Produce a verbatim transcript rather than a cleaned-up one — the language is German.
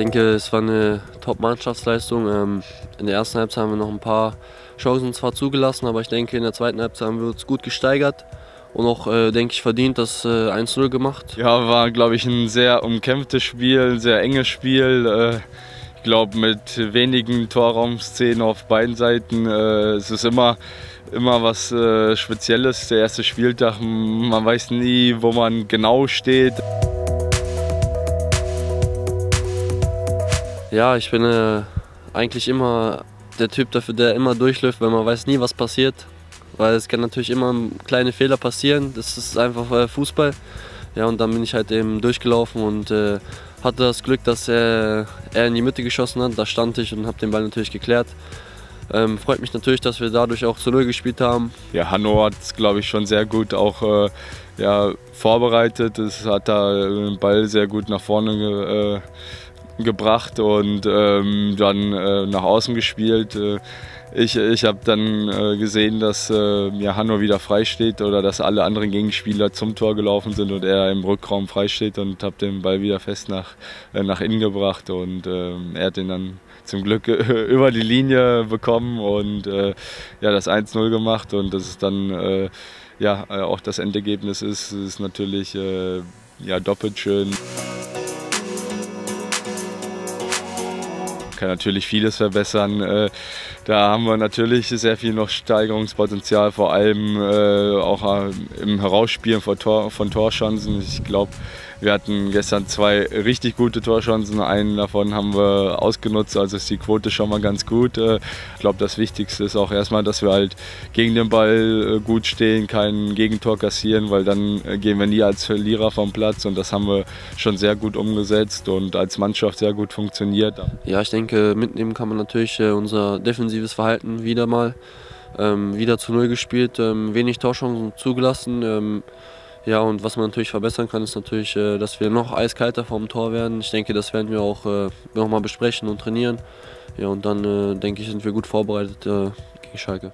denke, es war eine Top-Mannschaftsleistung. In der ersten Halbzeit haben wir noch ein paar Chancen zwar zugelassen, aber ich denke, in der zweiten Halbzeit haben wir uns gut gesteigert und auch, denke ich, verdient das eins zu null gemacht. Ja, war, glaube ich, ein sehr umkämpftes Spiel, ein sehr enges Spiel. Ich glaube, mit wenigen Torraumszenen auf beiden Seiten. Es ist immer, immer was Spezielles, der erste Spieltag. Man weiß nie, wo man genau steht. Ja, ich bin äh, eigentlich immer der Typ dafür, der immer durchläuft, weil man weiß nie, was passiert. Weil es kann natürlich immer kleine Fehler passieren, das ist einfach äh, Fußball. Ja, und dann bin ich halt eben durchgelaufen und äh, hatte das Glück, dass er, er in die Mitte geschossen hat. Da stand ich und habe den Ball natürlich geklärt. Ähm, freut mich natürlich, dass wir dadurch auch zu Null gespielt haben. Ja, Hanno hat es, glaube ich, schon sehr gut auch äh, ja, vorbereitet. Es hat da den Ball sehr gut nach vorne äh, gebracht und ähm, dann äh, nach außen gespielt. Äh, ich ich habe dann äh, gesehen, dass äh, ja, Hanno wieder frei steht oder dass alle anderen Gegenspieler zum Tor gelaufen sind und er im Rückraum frei steht, und habe den Ball wieder fest nach, äh, nach innen gebracht und äh, er hat den dann zum Glück äh, über die Linie bekommen und äh, ja, das eins zu null gemacht, und dass es dann äh, ja, auch das Endergebnis ist, ist natürlich äh, ja, doppelt schön. Kann natürlich vieles verbessern. Da haben wir natürlich sehr viel noch Steigerungspotenzial, vor allem auch im Herausspielen von Torschancen. Ich glaube, wir hatten gestern zwei richtig gute Torschancen. Einen davon haben wir ausgenutzt, also ist die Quote schon mal ganz gut. Ich glaube, das Wichtigste ist auch erstmal, dass wir halt gegen den Ball gut stehen, kein Gegentor kassieren, weil dann gehen wir nie als Verlierer vom Platz, und das haben wir schon sehr gut umgesetzt und als Mannschaft sehr gut funktioniert. Ja, ich denke, mitnehmen kann man natürlich unser defensives Verhalten wieder mal. Ähm, wieder zu Null gespielt, ähm, wenig Torchancen zugelassen. Ähm, ja, und was man natürlich verbessern kann, ist natürlich, äh, dass wir noch eiskalter vorm Tor werden. Ich denke, das werden wir auch äh, noch mal besprechen und trainieren. Ja, und dann, äh, denke ich, sind wir gut vorbereitet äh, gegen Schalke.